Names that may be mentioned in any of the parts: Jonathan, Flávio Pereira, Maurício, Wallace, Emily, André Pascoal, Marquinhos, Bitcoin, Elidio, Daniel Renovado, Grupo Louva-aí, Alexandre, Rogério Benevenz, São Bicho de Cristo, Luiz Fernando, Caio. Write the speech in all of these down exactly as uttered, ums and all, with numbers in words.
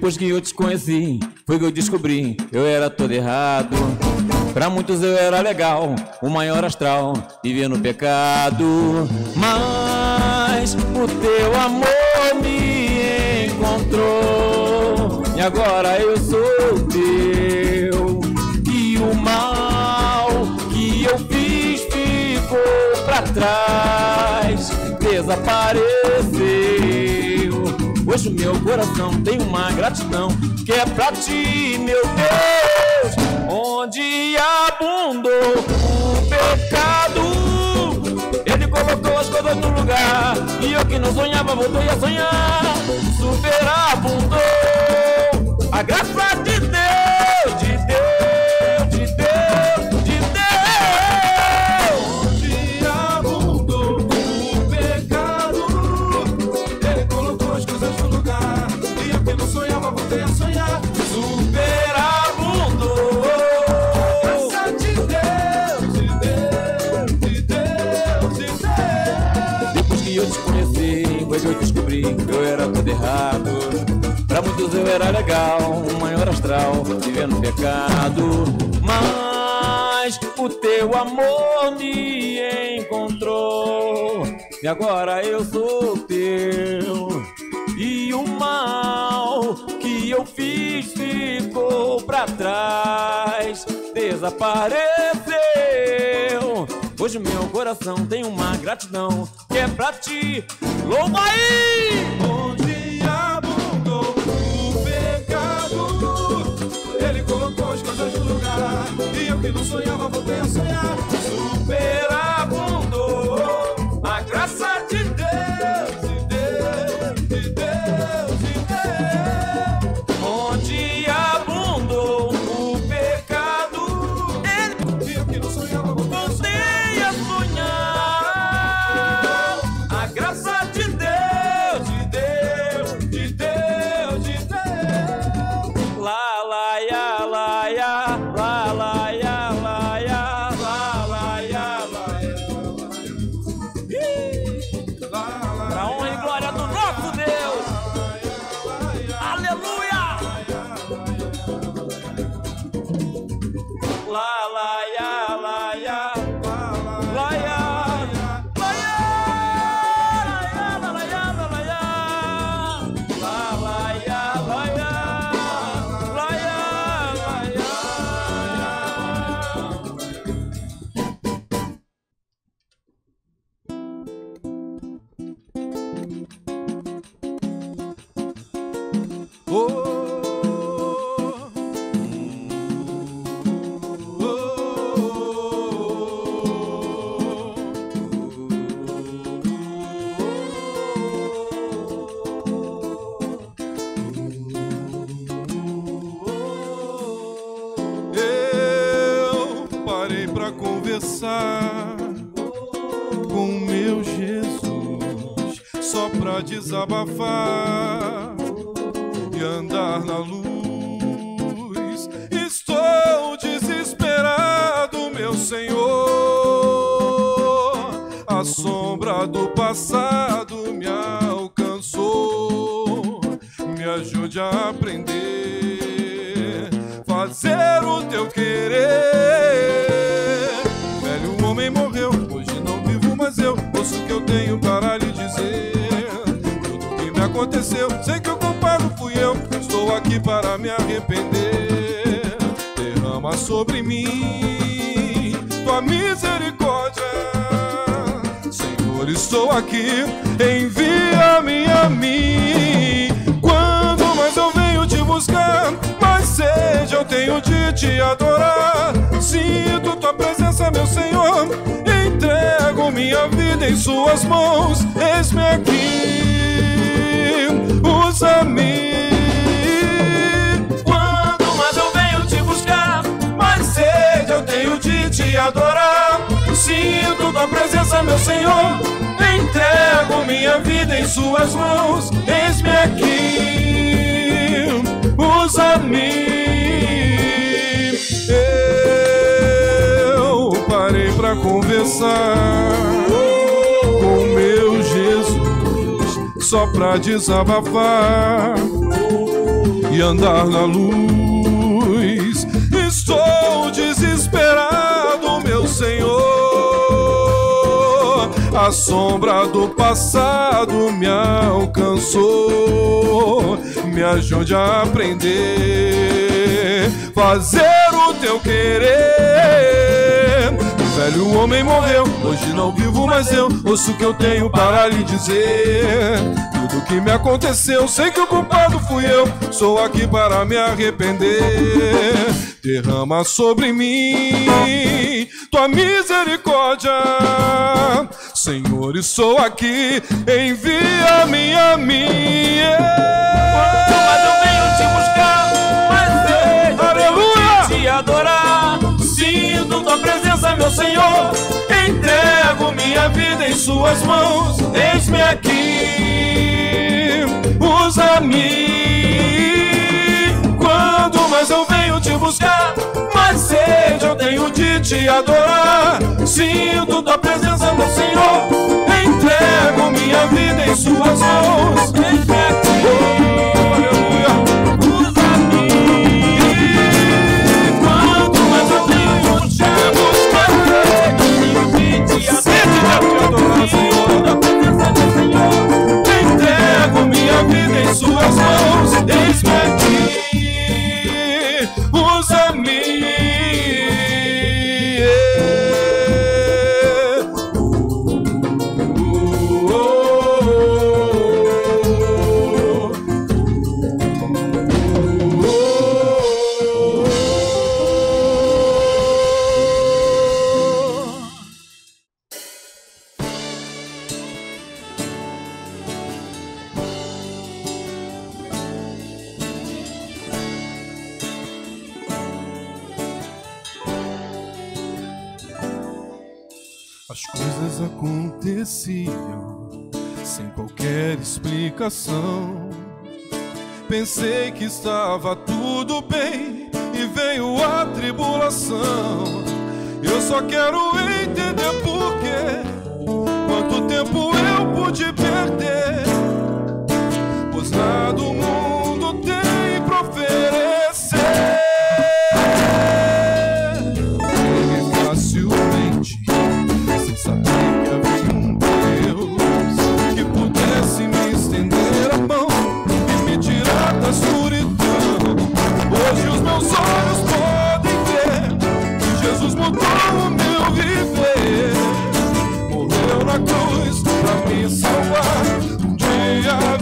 Depois que eu te conheci, foi que eu descobri, eu era todo errado. Pra muitos eu era legal, o maior astral, vivia no pecado. Mas o teu amor me encontrou, e agora eu sou teu. E o mal que eu fiz ficou pra trás, desapareceu. Hoje o meu coração tem uma gratidão que é pra ti, meu Deus. Onde abundou o pecado, ele colocou as coisas no lugar, e eu que não sonhava voltei a sonhar. Superabundou a graça de Deus, de Deus, de Deus, de Deus. Onde abundou o pecado, ele colocou as coisas no lugar, e eu que não sonhava voltei a sonhar. Eu descobri que eu era todo errado. Pra muitos eu era legal, o maior astral, vivendo pecado. Mas o teu amor me encontrou, e agora eu sou teu. E o mal que eu fiz ficou pra trás, desapareceu. Hoje meu coração tem uma gratidão que é pra ti, Louva-aí! Onde abundou o pecado, ele colocou as coisas no lugar, e eu que não sonhava voltei a sonhar. Superabundou a graça de Deus, de Deus, de Deus, de Deus. Onde abundou o pecado, ele, e eu que não sonhava voltei a sonhar. Com meu Jesus, só pra desabafar e andar na luz. Estou desesperado, meu Senhor. A sombra do passado me alcançou. Me ajude a aprender, fazer o teu querer. O homem morreu, hoje não vivo mais eu. Ouço o que eu tenho para lhe dizer. Tudo que me aconteceu, sei que o culpado fui eu. Estou aqui para me arrepender. Derrama sobre mim tua misericórdia, Senhor, estou aqui, envia-me a mim. Quanto mais eu venho te buscar, mais sede eu tenho de te adorar. Sinto tua presença, meu Senhor, entrego minha vida em suas mãos. Eis-me aqui, usa-me. Quanto mais eu venho te buscar, mais sede eu tenho de te adorar. Sinto tua presença, meu Senhor, entrego minha vida em suas mãos. Eis-me aqui, usa-me. Eu parei pra conversar com meu Jesus, só pra desabafar e de andar na luz. Estou desesperado, meu Senhor. A sombra do passado me alcançou. Me ajude a aprender, fazer o teu querer. Velho homem morreu, hoje não vivo mais eu. Ouço o que eu tenho para lhe dizer. Tudo que me aconteceu, sei que o culpado fui eu. Sou aqui para me arrepender. Derrama sobre mim tua misericórdia, Senhor, e sou aqui. Envia-me a mim. Quando tu mais eu venho te buscar, mas eu, aleluia, venho te adorar. Sinto tua presença, meu Senhor. Entrego minha vida em suas mãos. Eis-me aqui, usa-me. Quando mais eu venho te buscar, mais sede eu tenho de te adorar. Sinto tua presença, meu Senhor. Entrego minha vida em suas mãos. Eis-me aqui, oh, aleluia. Entrego minha vida em suas mãos. Eis-me aqui, usa-me. Sem qualquer explicação, pensei que estava tudo bem e veio a tribulação. Eu só quero entender porquê, quanto tempo eu pude perder, pois nada o mundo tem pra oferecer. Peguei facilmente, sem saber. Meus olhos podem ver que Jesus mudou o meu viver. Morreu na cruz pra me salvar. Um dia virá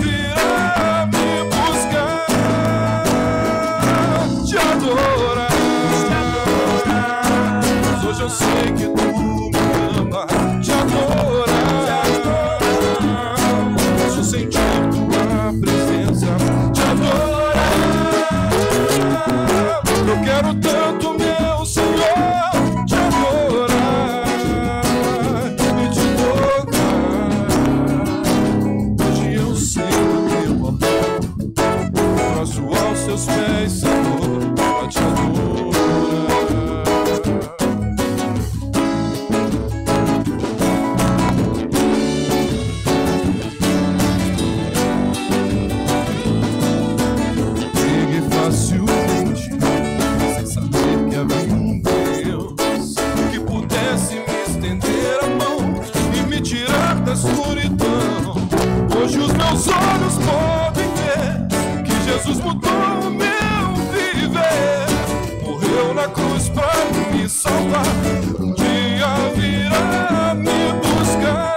me buscar, te adorar. Mas hoje eu sei que tu me ama, te adorar. Mas eu senti tua presença, te adorar. Eu quero tanto, meu Senhor, te adorar e te tocar. Hoje eu sei o teu amor, passo aos seus pés, Senhor, pra te adorar. Peguei fácil. Hoje os meus olhos podem ver que Jesus mudou o meu viver. Morreu na cruz pra me salvar. Um dia virá me buscar,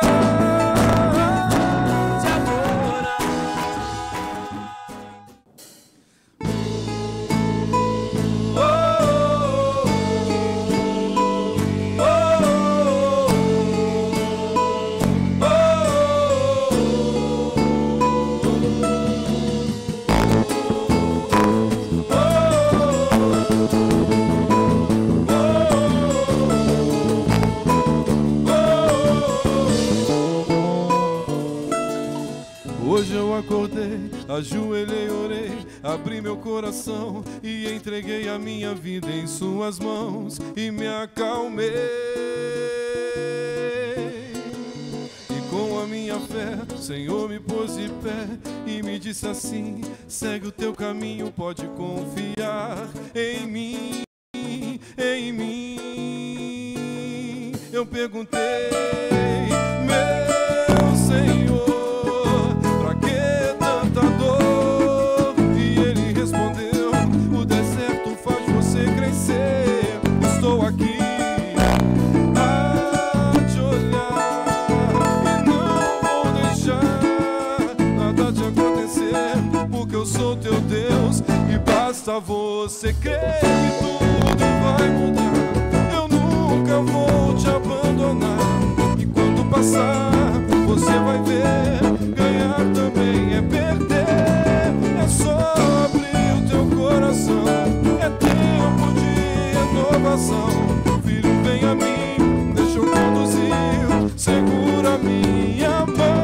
te adorar. Oh, oh, oh. Ajoelhei, orei, abri meu coração e entreguei a minha vida em suas mãos e me acalmei. E com a minha fé fé, o Senhor me pôs de pé e me disse assim: segue o teu caminho, pode confiar em mim, em mim. Eu perguntei, meu Senhor, pra que tanta dor? E Ele respondeu: o deserto faz você crescer, estou aqui. Eu sou teu Deus e basta você crer que tudo vai mudar. Eu nunca vou te abandonar. E quando passar, você vai ver, ganhar também é perder. É só abrir o teu coração, é tempo de renovação. Filho, vem a mim, deixa eu conduzir, segura minha mão.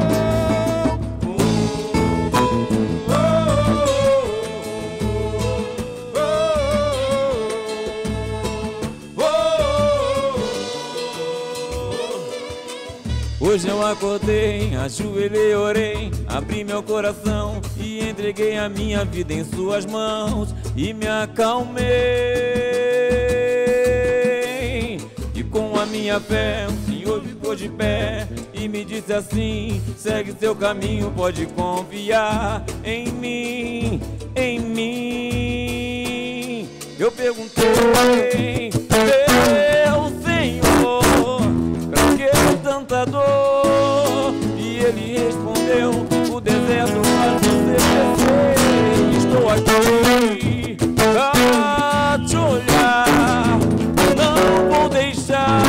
Hoje eu acordei, ajoelhei, orei, abri meu coração e entreguei a minha vida em suas mãos e me acalmei. E com a minha fé o Senhor ficou de pé e me disse assim: segue seu caminho, pode confiar em mim, em mim. Eu perguntei, meu Senhor, tanta dor? E Ele respondeu: o deserto faz você crescer, estou aqui pra te olhar, não vou deixar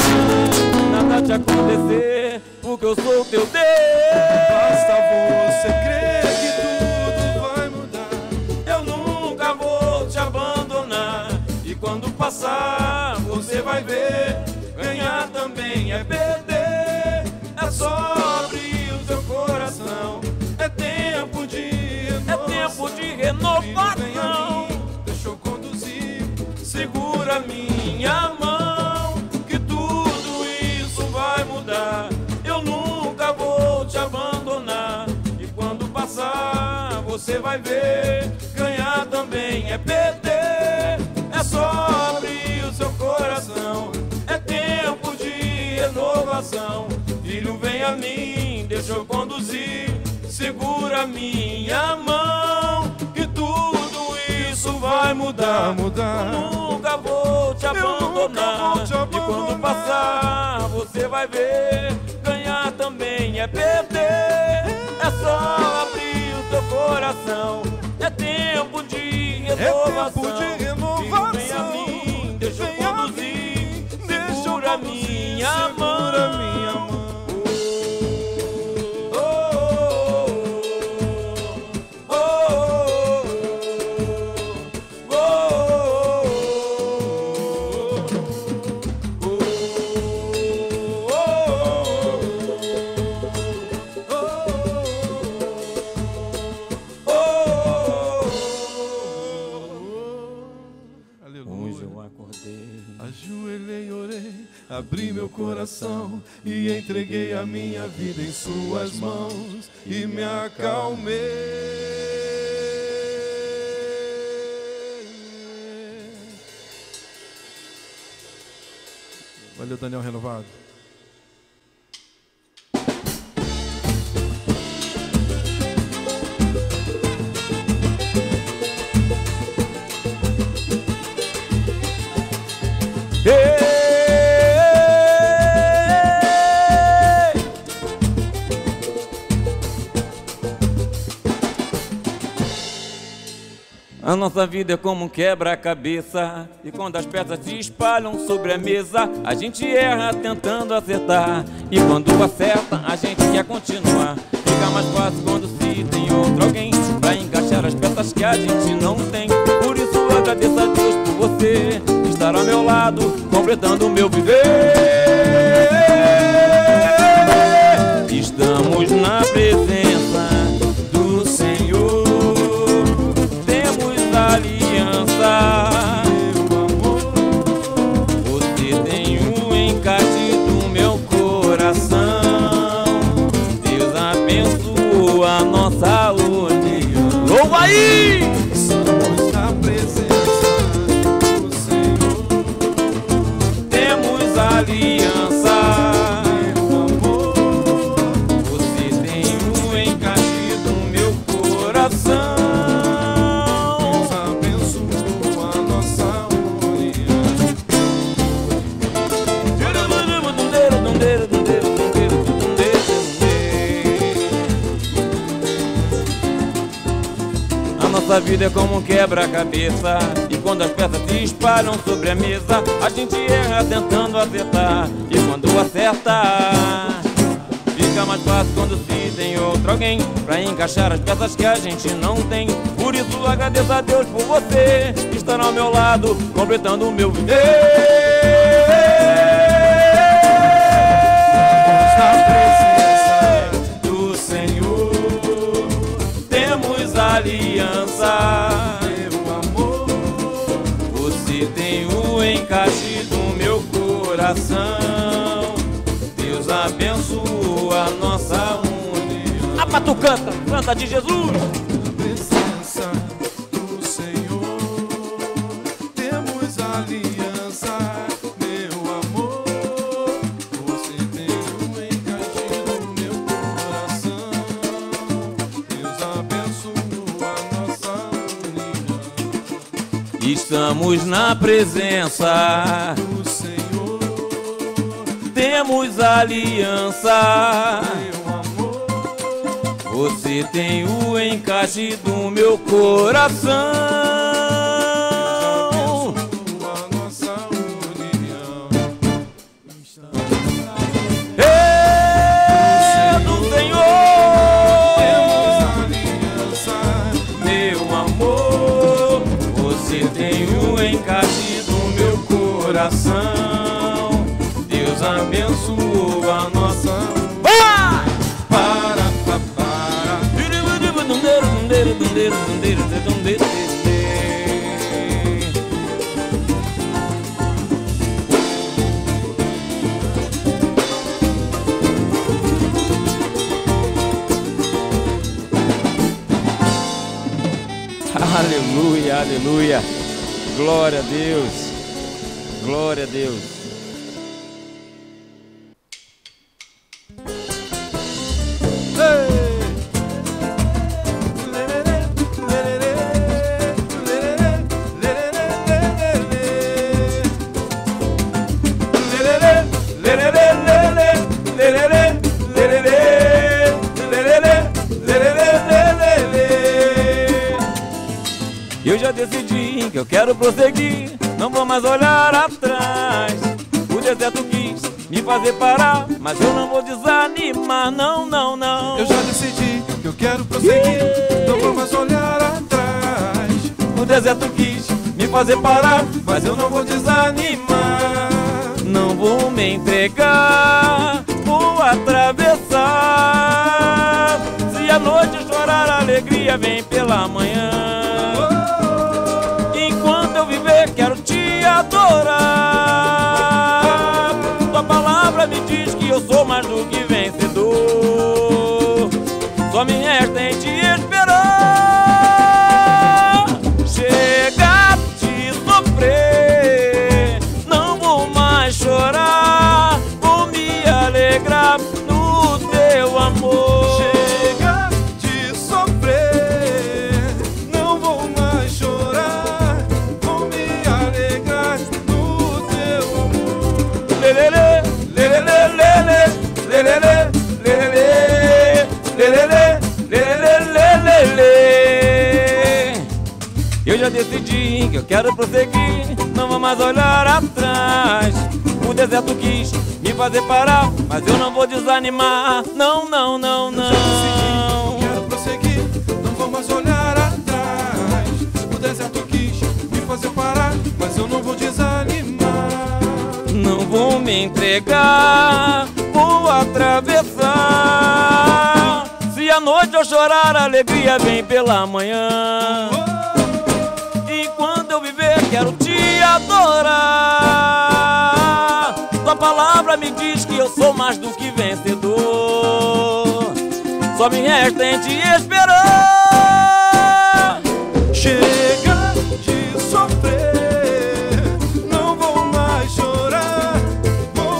nada te acontecer, porque eu sou teu Deus. Basta você crer que tudo vai mudar, eu nunca vou te abandonar. E quando passar, você vai ver, ganhar também é perder. Só abrir o teu coração, é tempo de renovação. É tempo de renovação. Filho, mim, deixa eu conduzir, segura minha mão, que tudo isso vai mudar. Eu nunca vou te abandonar. E quando passar, você vai ver, ganhar também é perder. É só abrir o seu coração, é tempo de renovação. Filho, vem a mim, deixa eu conduzir, segura minha mão, que tudo isso vai mudar, mudar. Nunca vou te abandonar, vou te abandonar. E quando passar, você vai ver, ganhar também é perder. É só abrir o teu coração, é tempo de renovação. É tempo de renovação. Filho, vem a mim, deixa eu conduzir, segura minha mão. Abri meu coração e entreguei a minha vida em suas mãos e me acalmei. Valeu, Daniel Renovado. Hey! A nossa vida é como um quebra-cabeça, e quando as peças se espalham sobre a mesa, a gente erra tentando acertar, e quando acerta a gente quer continuar. Fica mais fácil quando se tem outro alguém pra encaixar as peças que a gente não tem. Por isso agradeço a Deus por você estar ao meu lado, completando o meu viver. Estamos na presença aliança, meu amor, você tem um encarte do meu coração. Deus abençoe. aliança. Você tem um encaixe no meu coração. Abençoa a nossa união. Nossa vida é como um quebra-cabeça, e quando as peças se espalham sobre a mesa, a gente erra tentando acertar, e quando acerta, fica mais fácil quando se tem outro alguém pra encaixar as peças que a gente não tem. Por isso agradeço a Deus por você estar ao meu lado, completando o meu viver. Aliança, meu amor, você tem o encaixe do meu coração. Deus abençoa a nossa união. A Patu canta, canta de Jesus. Na presença do Senhor temos aliança, meu amor, você tem o encaixe do meu coração. Deus abençoa. Estamos na presença do Senhor, temos aliança, meu amor, você tem o encaixe do meu coração. Deus abençoa a nossa união. É do Senhor, temos aliança, meu amor. Você tem o encaixe do meu coração. Deus abençoa a nossa. Vai! Para, para, Aleluia, aleluia. Glória a Deus. Glória a Deus. Decidi que eu quero prosseguir, não vou mais olhar atrás. O deserto quis me fazer parar, mas eu não vou desanimar, não, não, não. Eu já decidi que eu quero prosseguir, não vou mais olhar atrás. O deserto quis me fazer parar, mas eu não vou desanimar. Não vou me entregar, vou atravessar. Se a noite chorar, a alegria vem pela manhã. Quero te adorar. Tua palavra me diz que eu sou mais do que vencedor. Só me resta em te esperar. Chega de sofrer, não vou mais chorar, vou me alegrar no teu amor. Chega de sofrer, não vou mais chorar, eu já decidi que eu quero prosseguir, não vou mais olhar atrás. O deserto quis me fazer parar, mas eu não vou desanimar, não, não, não, não. Eu já decidi que eu quero prosseguir, não vou mais olhar atrás. O deserto quis me fazer parar, mas eu não vou desanimar. Não vou me entregar, vou atravessar. Se a noite eu chorar, a alegria vem pela manhã. Enquanto eu viver, quero te adorar. Tua palavra me diz que eu sou mais do que vencedor. Só me resta em te esperar. Chega de sofrer, não vou mais chorar, vou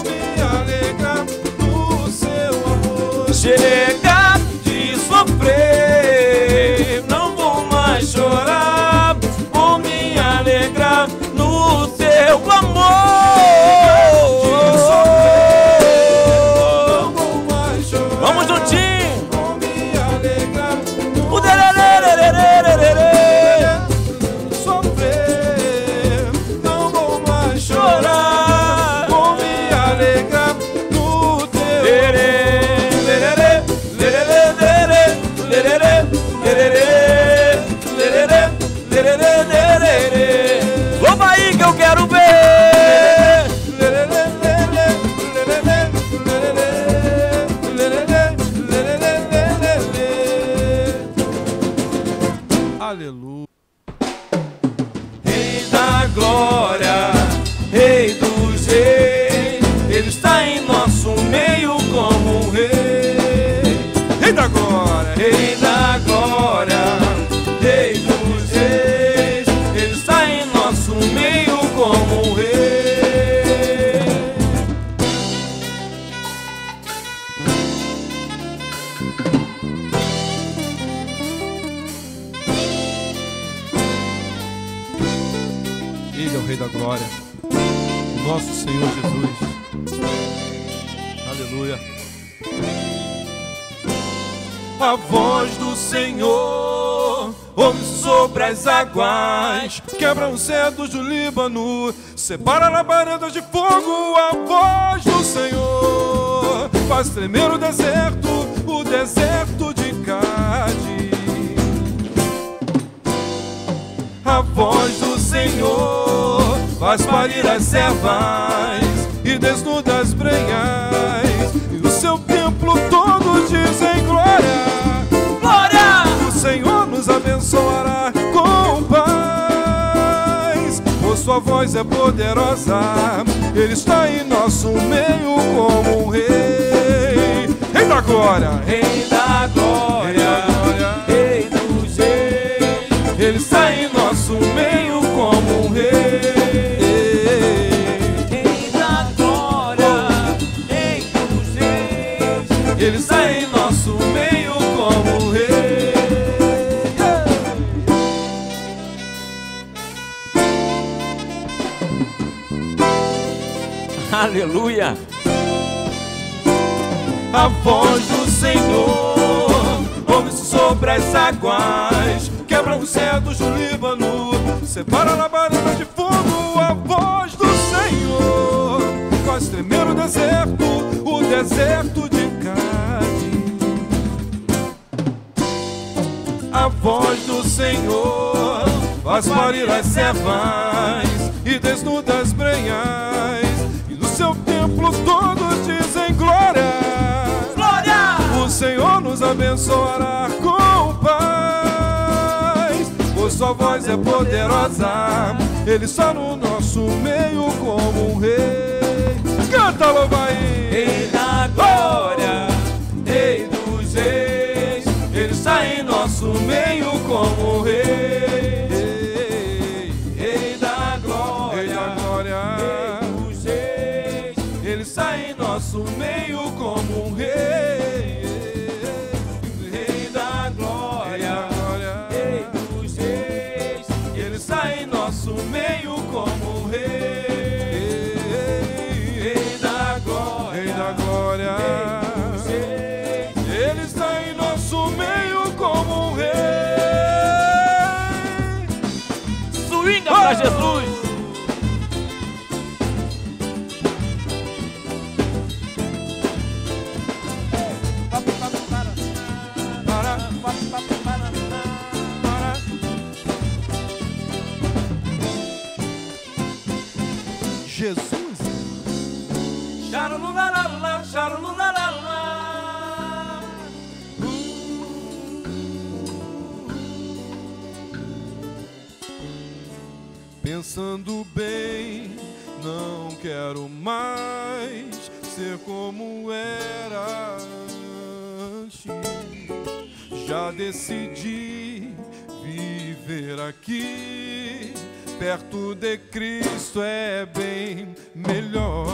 Senhor Jesus. Aleluia. A voz do Senhor ouve sobre as águas, quebra os cedros do Líbano, separa labaredas de fogo. A voz do Senhor faz tremer o deserto, o deserto de Cádiz. A voz do Senhor faz parir as servas e desnuda as brenhas, e o seu templo todos dizem glória, glória. O Senhor nos abençoará com paz, pois sua voz é poderosa, Ele está em nosso meio como um rei. Rei da glória, Rei da glória, Rei dos reis, Ele está em nosso meio como um rei. Ele está em nosso meio como rei. Aleluia. A voz do Senhor ouve-se sobre as águas, quebra os cedros do Líbano, separa labaredas de fogo. A voz do Senhor faz tremer o deserto, o deserto de Cádiz. A voz do Senhor faz parir as servas e desnuda as brenhas, e no seu templo todos dizem glória, glória. O Senhor nos abençoará com paz, pois sua voz é poderosa, Ele está no nosso meio como um rei. Canta, Louva-aí! Rei da glória, Rei dos reis, Ele está em nosso meio como rei. Rei da glória, Rei dos reis, Ele está em nosso meio como rei. Rei da glória, Rei dos reis, Ele está em nosso meio como rei. Ele está em nosso meio como um rei. Swinga pra Jesus. Jesus. Pensando bem, não quero mais ser como era antes. Já decidi viver aqui, perto de Cristo é bem melhor.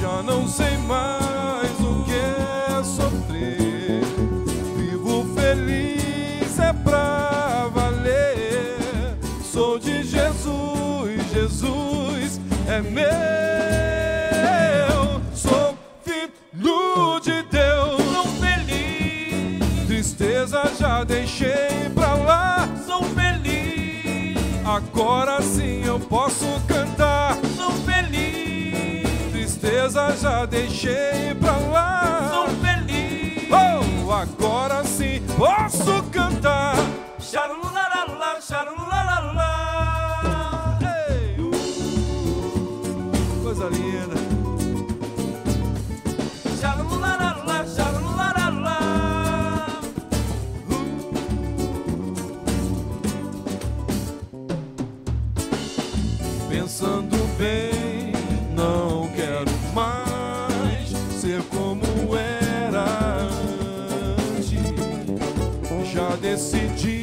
Já não sei mais o que é sofrer, vivo feliz é pra valer. Sou de Jesus, Jesus é meu. Sou filho de Deus, sou feliz. Tristeza já deixei pra lá, sou feliz. Agora sim eu posso cantar, sou feliz. Tristeza já deixei pra lá, sou feliz. Oh, agora sim posso cantar. Xarulala, xarulala. Hey, uh, coisa linda. Xarulala, xarulala. Uh. Pensando bem, não quero mais ser como era antes. Já decidi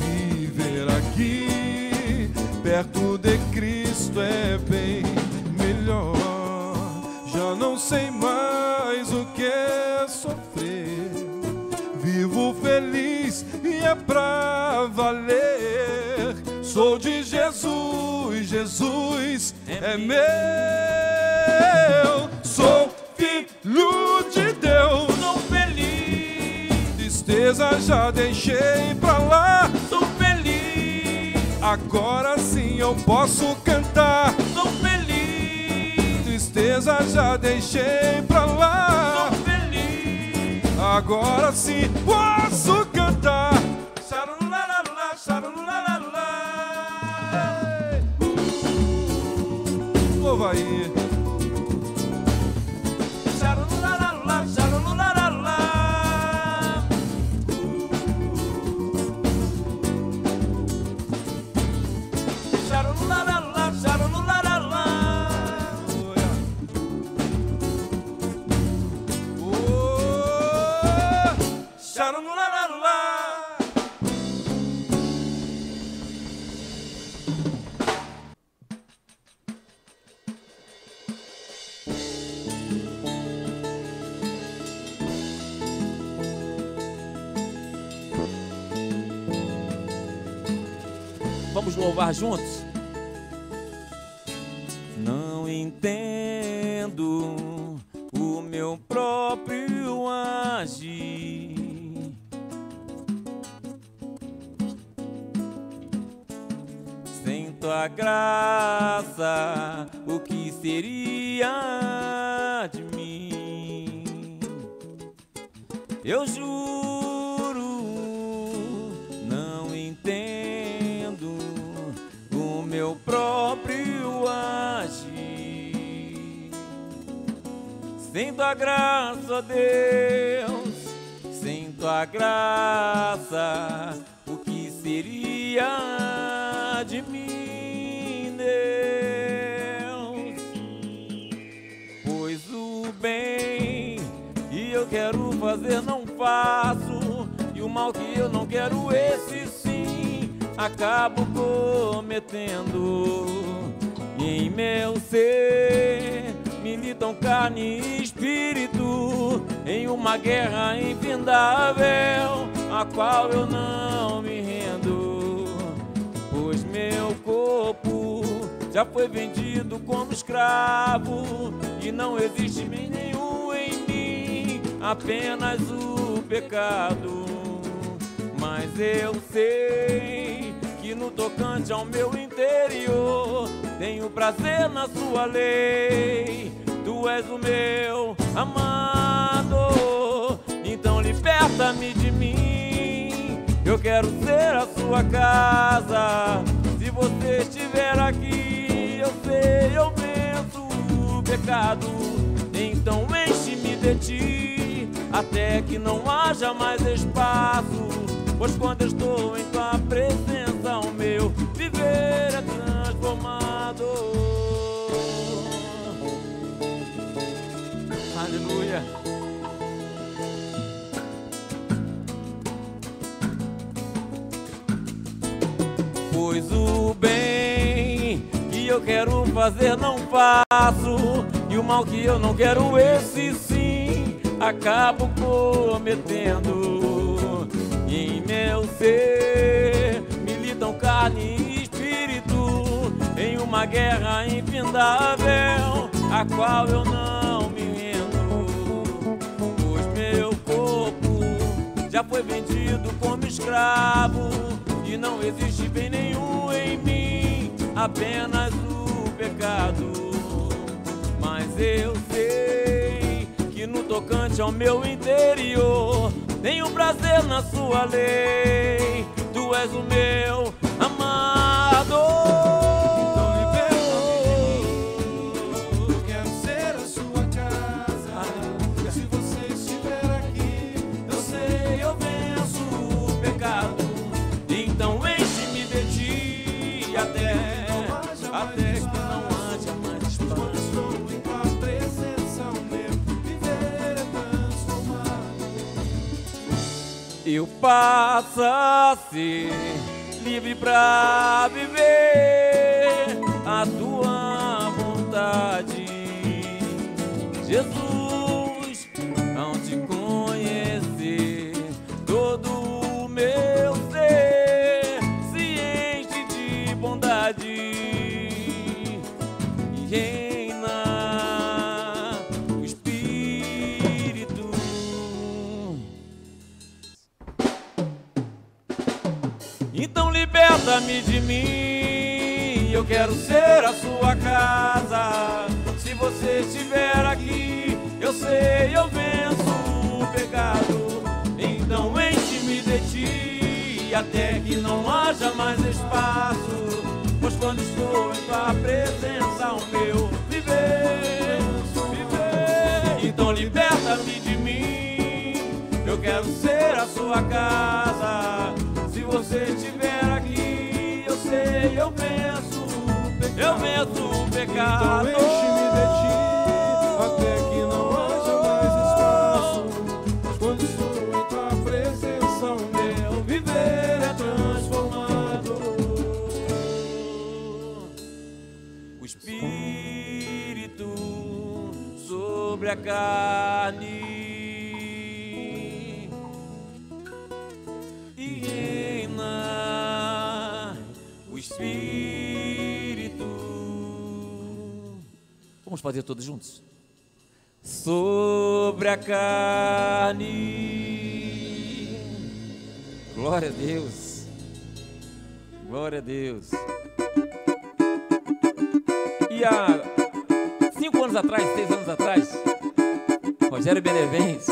viver aqui, perto de Cristo é bem melhor. Já não sei mais o que é sofrer, vivo feliz e é pra valer. Sou de Jesus, Jesus é meu. Sou filho de Deus, sou feliz. Tristeza já deixei pra lá, sou feliz. Agora sim eu posso cantar, sou feliz. Tristeza já deixei pra lá, sou feliz. Agora sim posso cantar. Louva-aí. Vamos louvar juntos? Não entendo o meu próprio agir. Sem tua graça, o que seria de mim? Eu juro, não entendo meu próprio agir. Sem tua graça, Deus, sem tua graça, o que seria de mim, Deus? Pois o bem que eu quero fazer não faço, e o mal que eu não quero, esse acabo cometendo. E em meu ser militam carne e espírito, em uma guerra infindável, a qual eu não me rendo. Pois meu corpo já foi vendido como escravo, e não existe bem nenhum em mim, apenas o pecado. Mas eu sei que no tocante ao meu interior tenho prazer na sua lei. Tu és o meu amado, então liberta-me de mim. Eu quero ser a sua casa. Se você estiver aqui, eu sei, eu venço o pecado. Então enche-me de ti, até que não haja mais espaço. Pois quando eu estou em tua presença, o meu viver é transformado. Aleluia. Pois o bem que eu quero fazer não faço, e o mal que eu não quero, esse sim acabo cometendo. Em meu ser militam carne e espírito, em uma guerra infindável, a qual eu não me rendo. Pois meu corpo já foi vendido como escravo, e não existe bem nenhum em mim, apenas o pecado. Mas eu sei que no tocante ao meu interior tenho prazer na sua lei. Tu és o meu amado. Então liberta-me de mim. Eu quero ser a sua casa. Aleluia. Se você estiver aqui, eu sei, eu venço o pecado. Então enche-me de ti, até até que não haja mais espaço. Eu passo a ser livre pra viver a tua vontade, Jesus. Ao te conhecer, todo o meu ser se enche de Fala-me de mim, eu quero ser a sua casa. Se você estiver aqui, eu sei, eu venço o pecado. Então enche-me de ti, até que não haja mais espaço. Pois quando estou em tua presença, o meu viver, viver. Então liberta-me de mim, eu quero ser a sua casa. Se você estiver aqui, eu sei, eu venço, eu venço o pecado. Então enche-me de ti, até que não haja mais espaço. Mas quando estou em tua presença, o meu viver é transformado. O Espírito sobre a carne. Espírito, vamos fazer todos juntos. Sobre a carne. Glória a Deus. Glória a Deus. E há cinco anos atrás, seis anos atrás, Rogério Benevenz,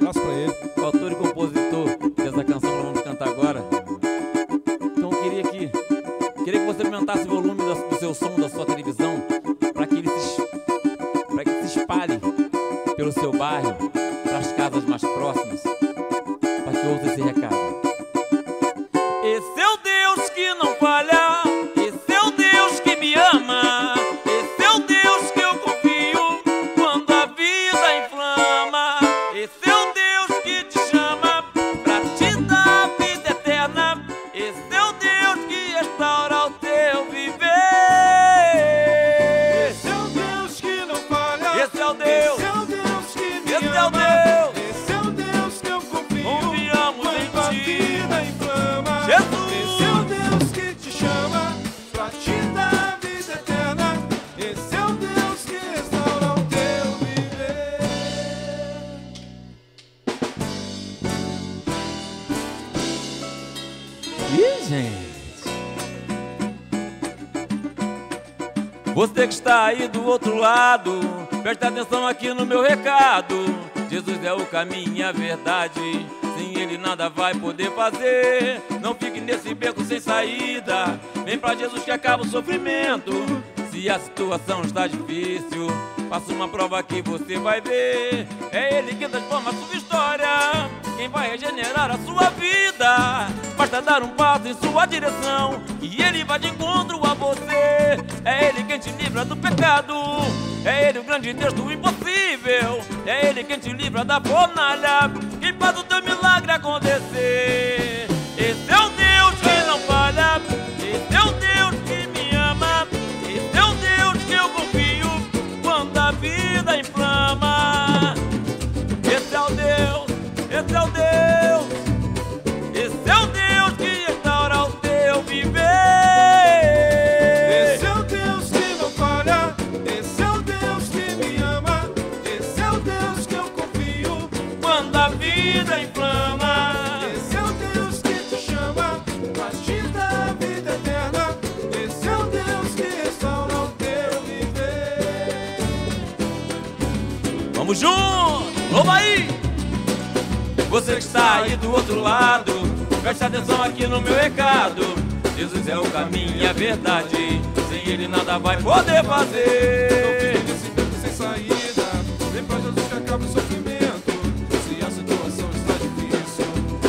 abraço para ele, autor e compositor dessa canção que vamos cantar agora. Queria que você aumentasse o volume do seu som, da sua televisão, para que ele se, para que se espalhe pelo seu bairro, para as casas mais próximas, para que ouça esse recado. Esse é o Deus que não falha, esse é o Deus que me ama, esse é o Deus que eu confio quando a vida inflama, esse é o Deus que te chama para te dar vida eterna, esse é o Deus que restaura. Você que está aí do outro lado, presta atenção aqui no meu recado. Jesus é o caminho e a verdade, sem ele nada vai poder fazer. Não fique nesse beco sem saída, vem pra Jesus que acaba o sofrimento. Se a situação está difícil, faça uma prova que você vai ver. É ele que transforma a sua história, quem vai regenerar a sua vida. Basta dar um passo em sua direção e ele vai de encontro a você. É ele quem te livra do pecado, é ele o grande Deus do impossível. É ele quem te livra da fornalha, quem faz o teu milagre acontecer. Esse é o Deus que não falha, esse é o Deus que me ama, esse é o Deus que eu confio quando a vida inflama. Esse é o Deus, esse é o Deus, esse é o Deus que restaura o teu viver. Esse é o Deus que não falha, esse é o Deus que me ama, esse é o Deus que eu confio quando a vida inflama. Esse é o Deus que te chama pra te dar a vida eterna, esse é o Deus que restaura o teu viver. Vamos juntos, vamos aí! Você que está aí do outro lado, preste atenção aqui no meu recado. Jesus é o caminho e a verdade, sem ele nada vai poder fazer. Não fique nesse tempo sem saída, vem pra Jesus que acaba o sofrimento. Se a situação está difícil,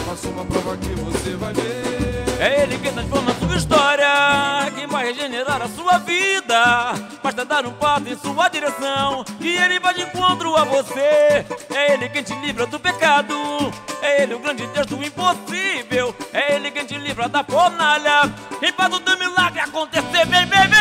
faça uma prova que você vai ver. É ele que transforma a sua história, quem vai regenerar a sua vida. Basta dar um passo em sua direção e ele vai de encontro a você. É ele quem te livra do pecado, é ele o grande Deus do impossível. É ele quem te livra da fornalha e faz o teu milagre acontecer. Vem, vem, vem, vem!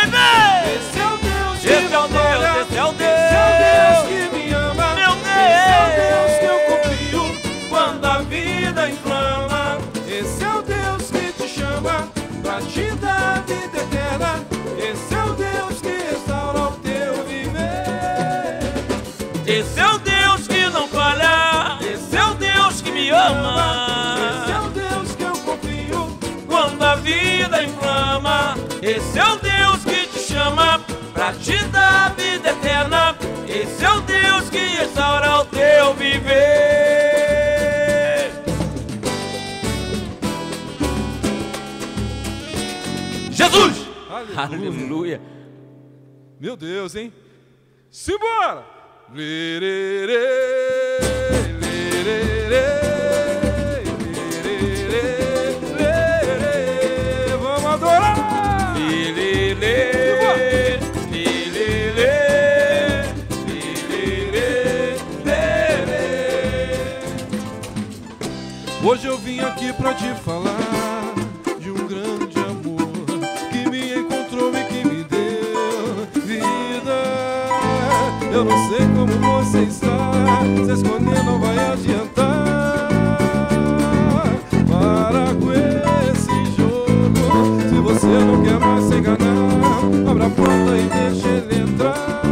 Esse é o Deus que me ama, esse é o Deus que me ama, meu Deus, esse é o Deus que eu confio quando a vida inflama. Esse é o Deus que te chama pra te dar a vida eterna, esse é o Deus que restaura o teu viver. Esse é o Deus que não falha, esse é o Deus que me ama, esse é o Deus que eu confio quando ti da vida eterna. Esse é o Deus que restaura o teu viver. Jesus! Aleluia! Aleluia. Meu Deus, hein? Simbora! Lê, lê, lê, lê, lê, lê. Hoje eu vim aqui pra te falar de um grande amor que me encontrou e que me deu vida. Eu não sei como você está, se esconder não vai adiantar. Para com esse jogo, se você não quer mais se enganar, abra a porta e deixa ele entrar.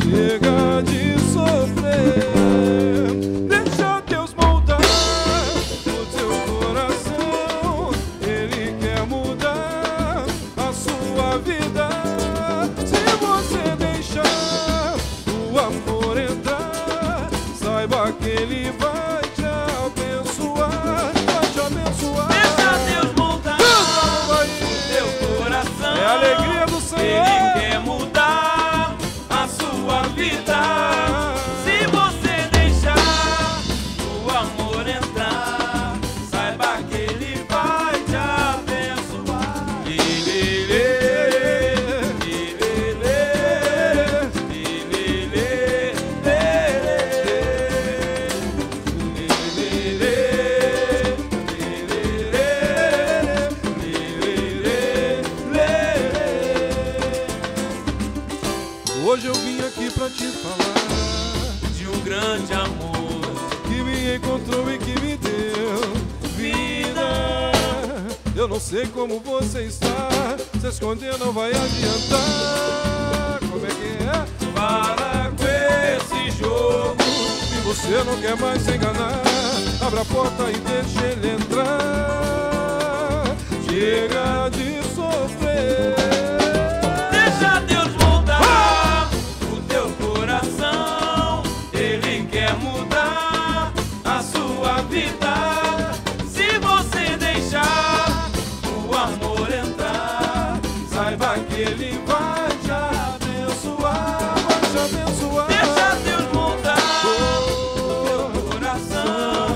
Chega de sofrer. Sei como você está, se esconder não vai adiantar. Como é que é? Para com esse jogo. Se você não quer mais se enganar, abra a porta e deixa ele entrar. Chega de sofrer. Deixa Deus moldar ah! o teu coração. Ele quer mudar a sua vida. Ele vai te abençoar, vai te abençoar. Deixa Deus mudar o teu coração.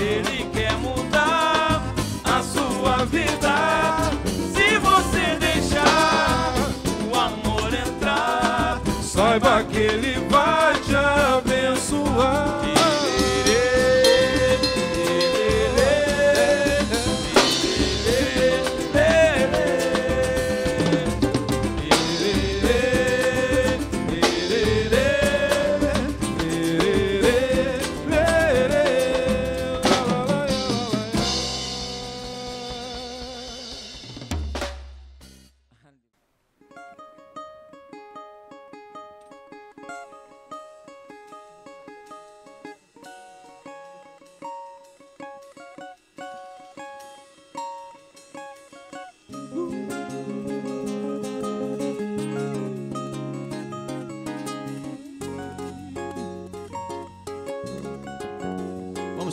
Ele quer mudar a sua vida. Se você deixar o amor entrar, saiba que ele vai te abençoar.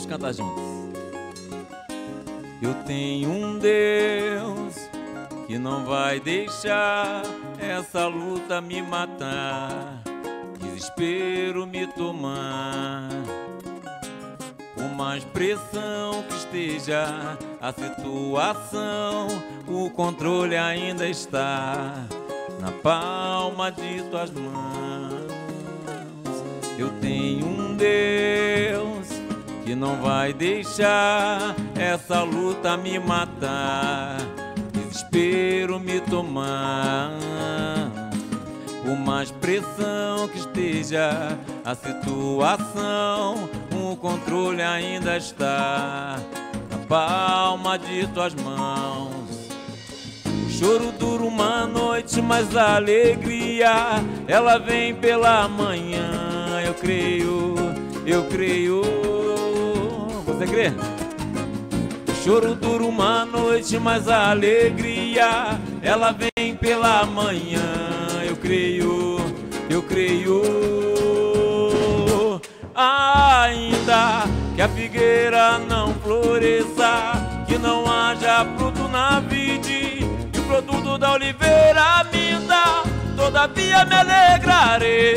Cantar juntos. Eu tenho um Deus que não vai deixar essa luta me matar, desespero me tomar. Por mais pressão que esteja a situação, o controle ainda está na palma de tuas mãos. Eu tenho um Deus que não vai deixar essa luta me matar, desespero me tomar. Por mais pressão que esteja a situação, o controle ainda está na palma de tuas mãos. O choro dura uma noite, mas a alegria ela vem pela manhã. Eu creio, eu creio. Você crê? O choro dura uma noite, mas a alegria dia, ela vem pela manhã. Eu creio, eu creio ainda que a figueira não floresça, que não haja fruto na vide, e o produto da oliveira minta, todavia me alegrarei,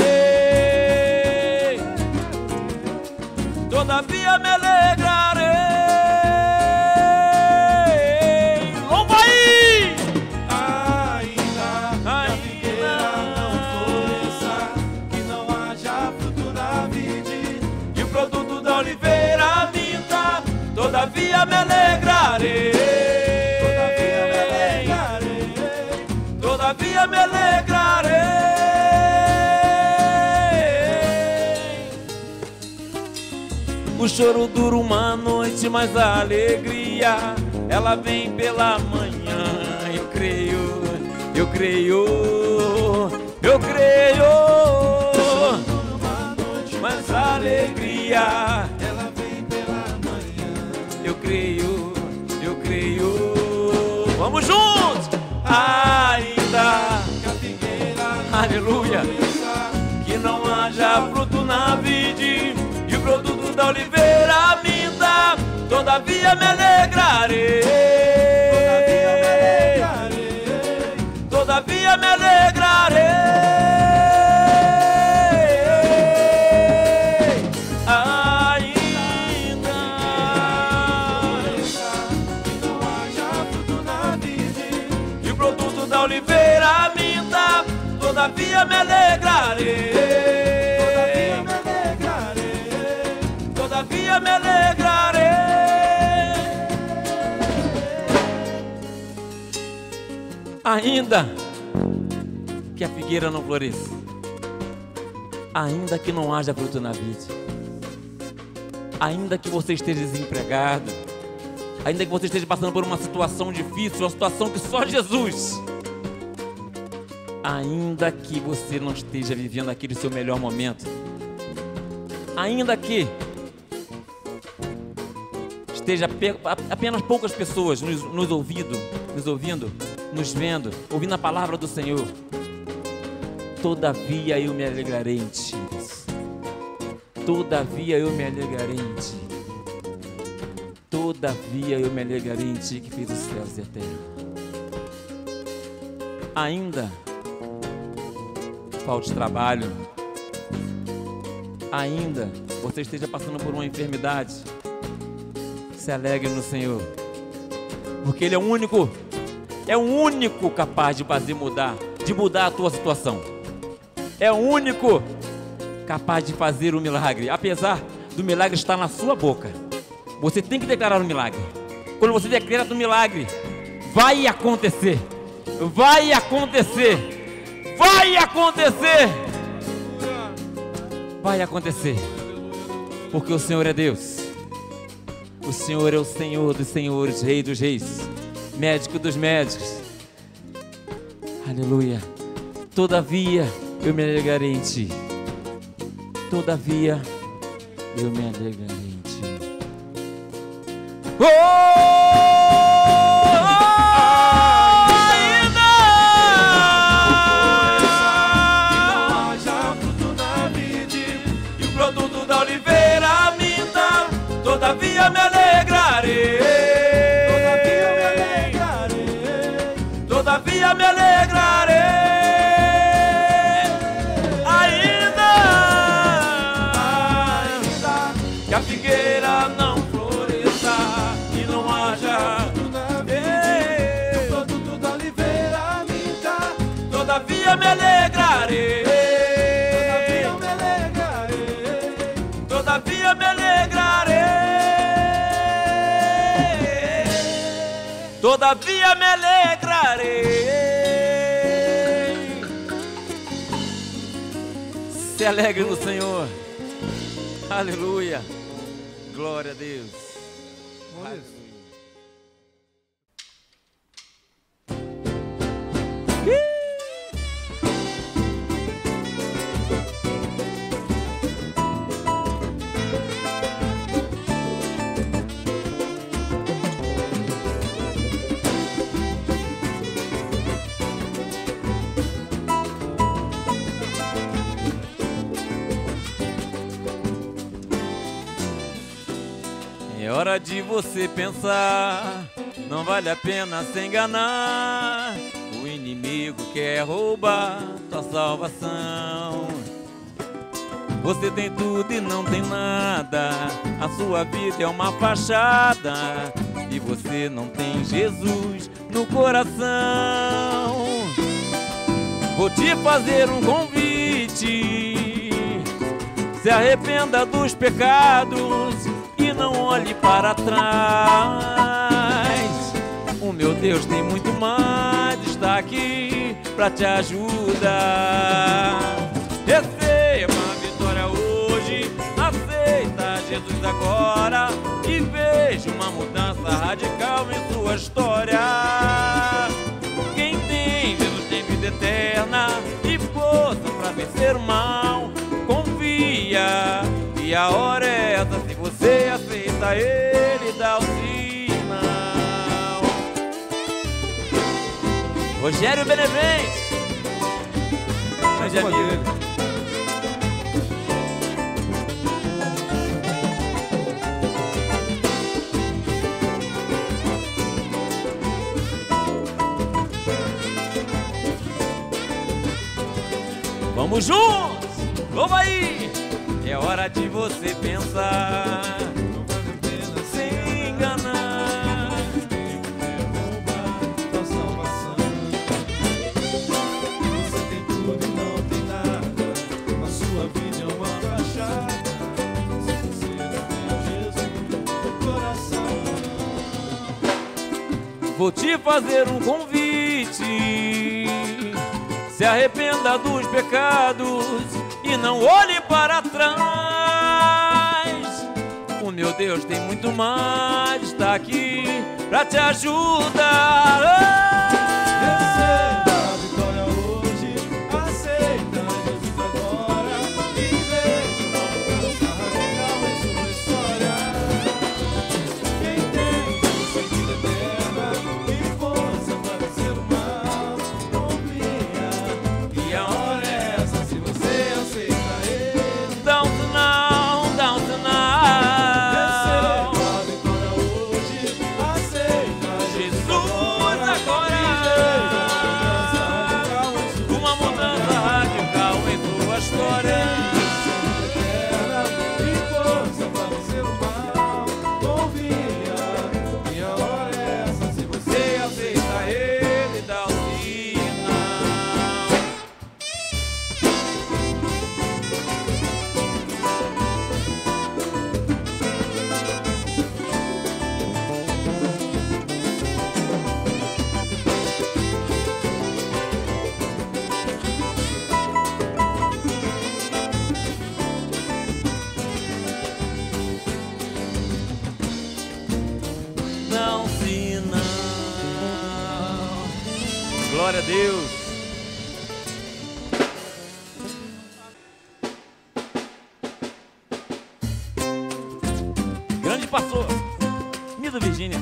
todavia me alegrarei. Todavia me alegrarei, todavia me alegrarei, todavia me alegrarei. O choro dura uma noite, mas a alegria, ela vem pela manhã. Eu creio, eu creio, eu creio. O choro dura uma noite, mas a alegria, eu creio, eu creio. Vamos juntos! Ainda que a figueira, aleluia, floresça, que não haja fruto na vide, e o produto da oliveira minta, todavia me alegrarei, todavia me alegrarei, todavia me alegrarei. Todavia me alegrarei, todavia me alegrarei, todavia me alegrarei. Ainda que a figueira não floresça, ainda que não haja fruto na vide, ainda que você esteja desempregado, ainda que você esteja passando por uma situação difícil, uma situação que só Jesus... Ainda que você não esteja vivendo aquele seu melhor momento, ainda que esteja apenas poucas pessoas nos, nos, ouvindo, nos ouvindo, nos vendo, ouvindo a palavra do Senhor, todavia eu me alegrarei em ti. Todavia eu me alegrarei em ti. Todavia eu me alegrarei em ti, que fez os céus e a terra. Ainda falta de trabalho, ainda você esteja passando por uma enfermidade, se alegre no Senhor, porque Ele é o único, é o único capaz de fazer mudar, de mudar a tua situação, é o único capaz de fazer o milagre, apesar do milagre estar na sua boca. Você tem que declarar o milagre. Quando você declara o milagre, vai acontecer, vai acontecer. Vai acontecer, vai acontecer, porque o Senhor é Deus, o Senhor é o Senhor dos senhores, Rei dos reis, Médico dos médicos, aleluia. Todavia eu me alegrarei em ti, todavia eu me alegrarei em ti. Oh! Todavia me alegrarei, todavia me alegrarei, todavia me alegrarei. Ainda, ainda que a figueira não floresça, que não haja o produto da oliveira minta, todavia me alegrarei, todavia me alegrarei, todavia me alegrarei. Todavia me alegrarei. Se alegre no Senhor. Aleluia. Glória a Deus. É hora de você pensar, não vale a pena se enganar. O inimigo quer roubar tua salvação. Você tem tudo e não tem nada, a sua vida é uma fachada, e você não tem Jesus no coração. Vou te fazer um convite, se arrependa dos pecados e não olhe para trás. O meu Deus tem muito mais, está aqui pra te ajudar. Receba Jesus agora e veja uma mudança radical em sua história. Quem tem Jesus tem vida eterna e força para vencer o mal. Confia e a hora é essa, se você aceita ele, dá o sinal. Rogério Benevenz, mas já viu. Vamos juntos, Louva-aí! É hora de você pensar, não vale a pena se enganar. Roubar tua salvação. Você tem tudo e não tem nada, a sua vida é uma fachada. Se você não tem Jesus no coração, vou te fazer um convite. Se arrependa dos pecados e não olhe para trás. O meu Deus tem muito mais, está aqui pra te ajudar. Receba a vitória hoje, aceita Jesus agora e veja uma mudança radical em sua história. Quem tem Deus tem vida eterna e força para vencer o mal. Glória a Deus. Grande pastor, Mido Virgínia.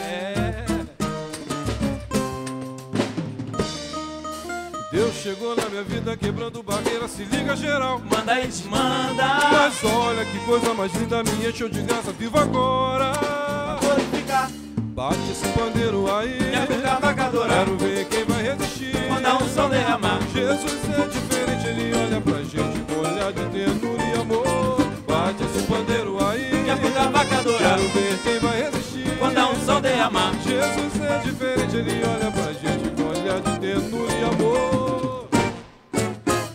É. Deus chegou na minha vida quebrando barreira, se liga geral. Manda e desmanda. Mas olha que coisa mais linda, me encheu de graça, viva agora. Agora fica. Bate esse pandeiro aí, quero ver quem vai resistir. Manda um sol derramar. Jesus é diferente, ele olha pra gente com olhar de ternura e amor. Bate esse pandeiro aí, quero ver quem vai resistir. Manda um sol derramar. Jesus é diferente, ele olha pra gente com olhar de ternura e amor.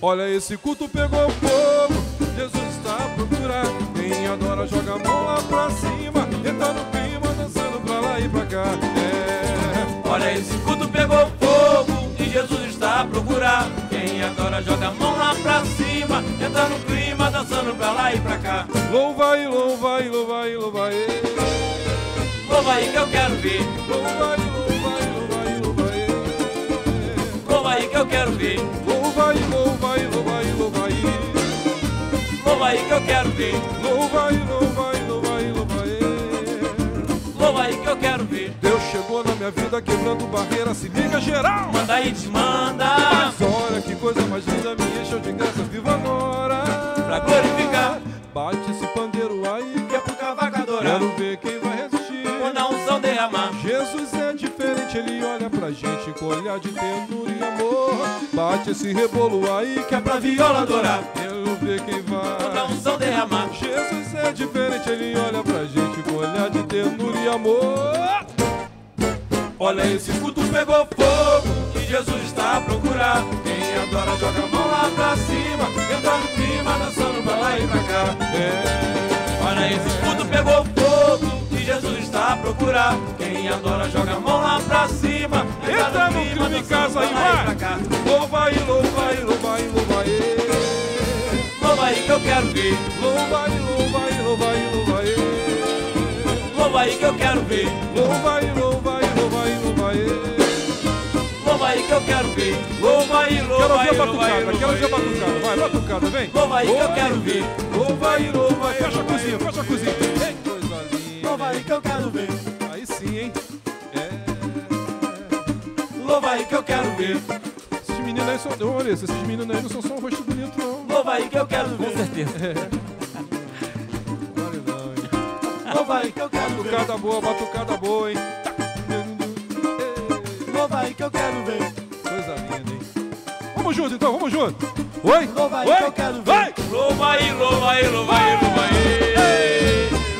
Olha, esse culto pegou fogo, Jesus está a procurar. Quem adora joga a mão lá pra cima, entra no clima, dançando pra lá e pra cá. É. Olha, esse culto pegou fogo e Jesus está a procurar. Quem adora joga a mão lá pra cima, entra no clima, dançando pra lá e pra cá. Louva-aí, louva-aí, louva-aí, louva-aí. Louva-aí que eu quero ver. Louva-aí, louva-aí, louva-aí, louva-aí. Louva-aí que eu quero ver. Louva-aí, louva-aí, louva-aí, louva-aí. Louva-aí que eu quero ver. Louva-aí, louva-aí, louva-aí, louva-aí. Louva-aí que eu quero ver. Deus chegou na minha vida quebrando barreira, se liga geral. Manda e desmanda. Mas olha que coisa mais linda, me encheu de graça, viva agora. Pra glorificar. Bate esse pandeiro aí, que é pro na gente com olhar de ternura e amor. Bate esse rebolo aí que é pra viola adorar. Quero ver quem vai toda unção derramar. Jesus é diferente, ele olha pra gente com olhar de ternura e amor. Olha, esse culto pegou fogo, que Jesus está a procurar. Quem adora joga a mão lá pra cima, entra no clima, dançando pra lá e pra cá. É. Olha, esse culto pegou fogo, que Jesus está a procurar. Quem adora joga a mão lá pra cima, entra, entra no clima, clima em casa pra e lá vai. E pra cá. Louva-aí, louva-aí, louva-aí, louva-aí. Louva-aí que eu quero ver. Louva-aí, louva-aí, louva-aí, louva-aí. Louva-aí que eu quero ver. Louva-aí, louva-aí. Louva-aí que eu quero ver. Louva-aí, louva-aí, louva-aí. Quero ver a batucada, vai, batucada, vem. Louva-aí que eu quero ver. Louva-aí, louva-aí. Fecha a cozinha, fecha a cozinha. Ei, coisa linda. Louva-aí que eu quero ver. Aí sim, hein? É. Louva-aí que eu quero ver. Esses meninos aí são... Ô, Maurício, esses meninos aí não são só um rosto bonito, não. Louva-aí que eu quero ver. Com certeza. É. Louva-aí que eu quero ver. Batucada boa, batucada boa, hein? Louva-aí que eu quero ver. Coisa linda, hein? Vamos junto, então, vamos junto. Oi? Louva-aí que eu quero ver. Louva-aí, louva-aí, louva-aí, louva-aí.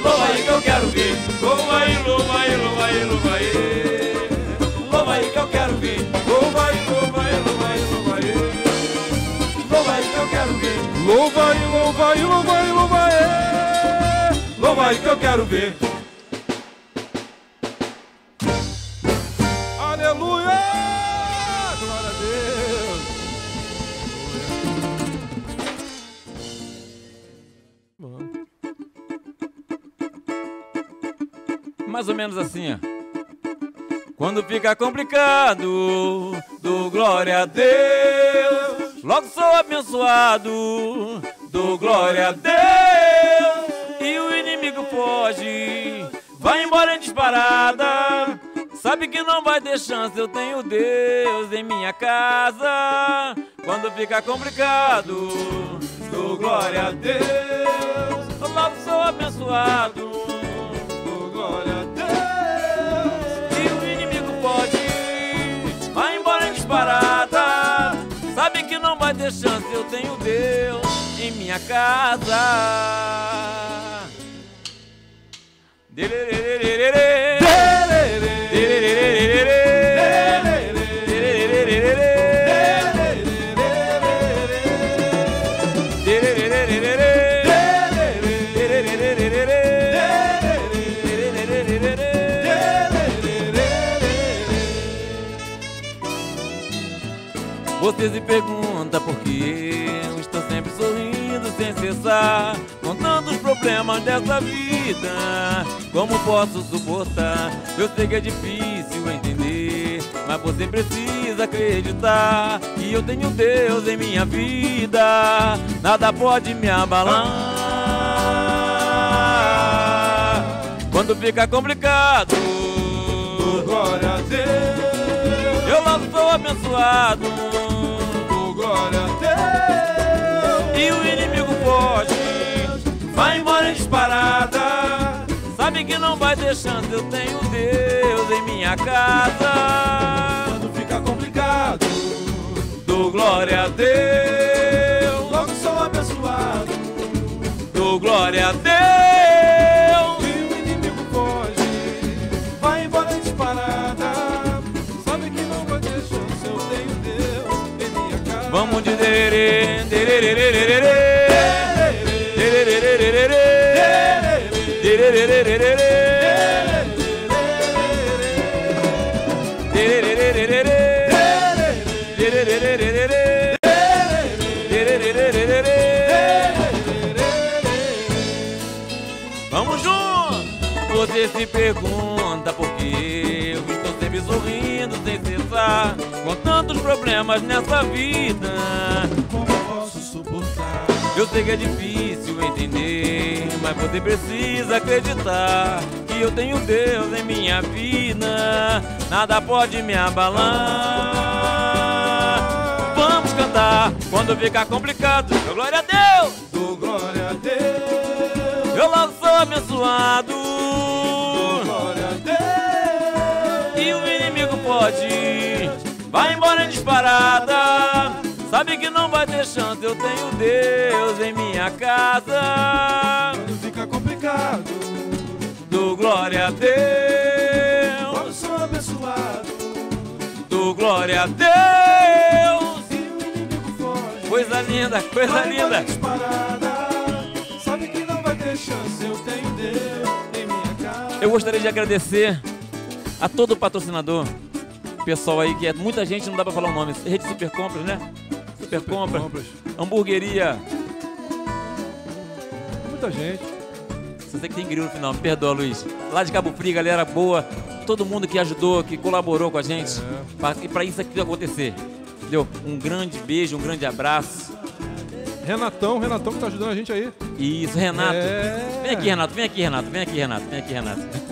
Louva-aí que eu quero ver. Louva-aí, louva-aí, louva-aí, louva-aí. Louva-aí que eu quero ver. Louva-aí, louva-aí, louva-aí, louva-aí. Louva-aí que eu quero ver. Louva-aí, louva-aí, louva-aí, louva-aí. Louva-aí que eu quero ver. Mais ou menos assim, ó. Quando fica complicado, dou glória a Deus. Logo sou abençoado, dou glória a Deus. E o inimigo foge, vai embora em disparada. Sabe que não vai ter chance, eu tenho Deus em minha casa. Quando fica complicado, dou glória a Deus. Logo sou abençoado, dou glória a Deus. Parada, sabe que não vai ter chance, eu tenho Deus em minha casa. Você se pergunta por que eu estou sempre sorrindo sem cessar, com tantos problemas dessa vida, como posso suportar? Eu sei que é difícil entender, mas você precisa acreditar que eu tenho Deus em minha vida. Nada pode me abalar. Quando fica complicado, glória a Deus, eu logo sou abençoado. E o inimigo foge, vai embora disparada. Sabe que não vai ter chance, eu tenho Deus em minha casa. Quando fica complicado, dou glória a Deus. Logo sou abençoado, dou glória a Deus. E o inimigo foge, vai embora disparada. Sabe que não vai ter chance, eu tenho Deus em minha casa. Vamos de derê. Vamos juntos! Você se pergunta por que eu estou sempre sorrindo sem cessar, com tantos problemas nessa vida. Eu sei que é difícil entender, mas você precisa acreditar que eu tenho Deus em minha vida. Nada pode me abalar. Vamos cantar quando ficar complicado. Dou glória a Deus. Dou glória a Deus. Eu logo sou abençoado. Dou glória a Deus. E o inimigo pode. pode. Vai embora disparada, sabe que não vai ter chance, eu tenho Deus em minha casa. Quando fica complicado, dou glória a Deus. Quando sou abençoado, dou glória a Deus. E o inimigo foge. Coisa linda, coisa vai linda. Vai embora disparada, sabe que não vai ter chance, eu tenho Deus em minha casa. Eu gostaria de agradecer a todo o patrocinador, pessoal aí que é muita gente, não dá pra falar o nome. Rede Super Compras, né? Super, Super Compras, Compras. Hamburgueria. Muita gente. Só sei que tem grilo no final, me perdoa, Luiz. Lá de Cabo Frio, galera boa. Todo mundo que ajudou, que colaborou com a gente. É. Pra, pra isso aqui acontecer. Entendeu? Um grande beijo, um grande abraço. Renatão, Renatão que tá ajudando a gente aí. Isso, Renato. É. Vem aqui, Renato. Vem aqui, Renato. Vem aqui, Renato. Vem aqui, Renato.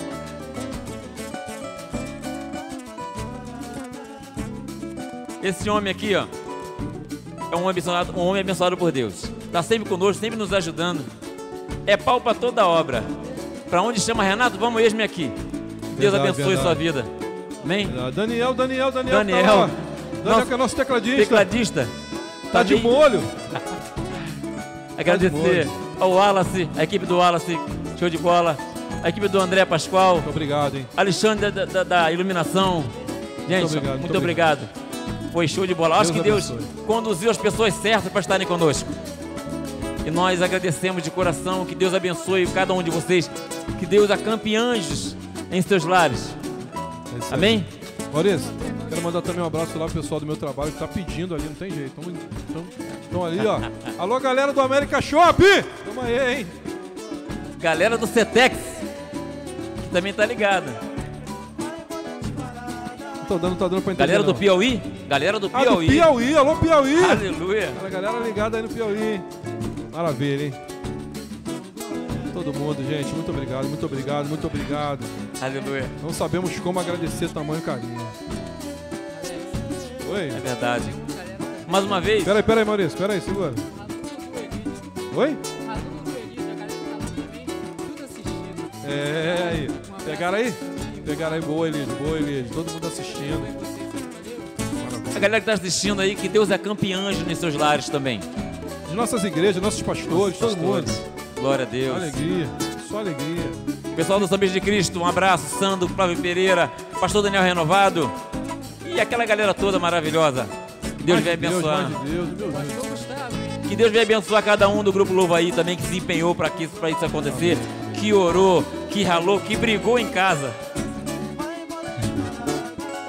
Esse homem aqui, ó, é um, abençoado, um homem abençoado por Deus. Tá sempre conosco, sempre nos ajudando. É pau pra toda obra. Pra onde chama Renato, vamos eis-me aqui. Deus verdade, abençoe verdade. Sua vida. Amém? Verdade. Daniel, Daniel, Daniel. Daniel, tá Daniel que é nosso tecladista. Tecladista. Tá, tá de molho. Agradecer tá de molho. Ao Wallace, a equipe do Wallace, show de bola. A equipe do André Pascoal. Muito obrigado, hein? Alexandre da, da, da iluminação. Gente, muito obrigado. Muito obrigado. obrigado. Foi show de bola. Acho que Deus conduziu as pessoas certas para estarem conosco. E nós agradecemos de coração. Que Deus abençoe cada um de vocês. Que Deus acampe anjos em seus lares. É amém? Maurício, quero mandar também um abraço lá pro pessoal do meu trabalho que tá pedindo ali, não tem jeito. Estão ali, ó. Alô, galera do América Shop! Tamo aí, hein? Galera do Cetex, que também tá ligada. Tô dando, tô dando pra entender, galera do não. Piauí? Galera do Piauí. Ah, do Piauí, alô Piauí! Aleluia! A galera ligada aí no Piauí. Maravilha, hein? Todo mundo, gente, muito obrigado, muito obrigado, muito obrigado. Aleluia. Não sabemos como agradecer tamanho carinho. Oi? É verdade. Mais uma vez. Peraí, peraí, Maurício, peraí, segura. Oi? É, aí. Pegaram aí? Pegaram aí, boa, Elidio, boa, Elidio. Todo mundo assistindo. Maravilha. A galera que está assistindo aí, que Deus acampe anjo nos seus lares também. De nossas igrejas, nossos pastores, todo mundo. Glória a Deus. Só alegria, só alegria. Pessoal do São Bicho de Cristo, um abraço. Sandro, Flávio Pereira, pastor Daniel Renovado. E aquela galera toda maravilhosa. Que Deus venha abençoar. Deus, Deus, Deus, Deus. Que Deus venha abençoar cada um do Grupo Louva-aí também, que se empenhou para isso, pra isso acontecer. Amém. Que orou, que ralou, que brigou em casa.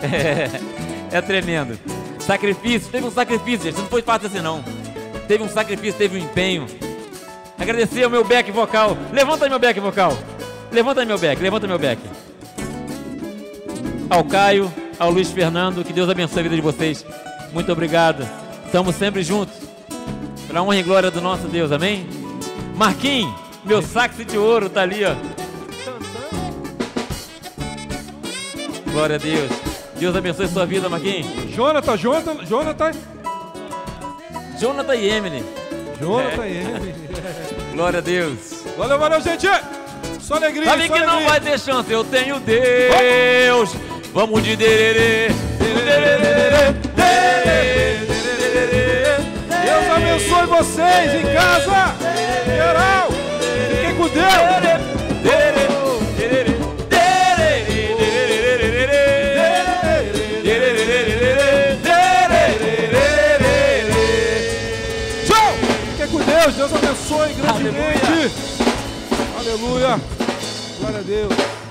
É, é tremendo. Sacrifício, teve um sacrifício, gente. Não foi fácil assim, não. Teve um sacrifício, teve um empenho. Agradecer ao meu back vocal. Levanta meu back vocal. Levanta meu back, levanta meu back. Ao Caio, ao Luiz Fernando, que Deus abençoe a vida de vocês. Muito obrigado. Estamos sempre juntos. Para a honra e glória do nosso Deus, amém? Marquinhos, meu sax de ouro, tá ali, ó. Glória a Deus. Deus abençoe sua vida, Marquinhos. Jonathan, Jonathan, Jonathan. Jonathan e Emily. Jonathan é. e Emily. Glória a Deus. Valeu, valeu, gente. Só alegria, sabe só que alegria. Não vai ter chance, eu tenho Deus. Vamos de dererê. Deus abençoe vocês em casa. Geral, fiquem com Deus. Deus abençoe grandemente. Aleluia. Aleluia. Glória a Deus.